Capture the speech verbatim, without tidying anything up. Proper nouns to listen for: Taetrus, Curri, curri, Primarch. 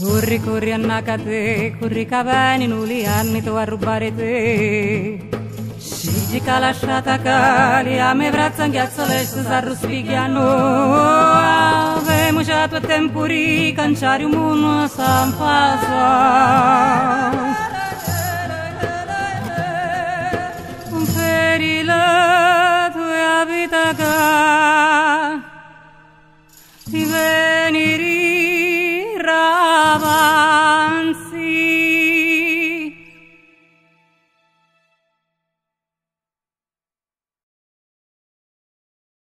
Curri, curri, annacate, curri cavani, nuli anni tu a rubare te. Scigica lasciata cali, a me brazza in ghiazzo lesso s'arruspicchiano. Avemo già tua tempuri, canciari un muno a San Paso.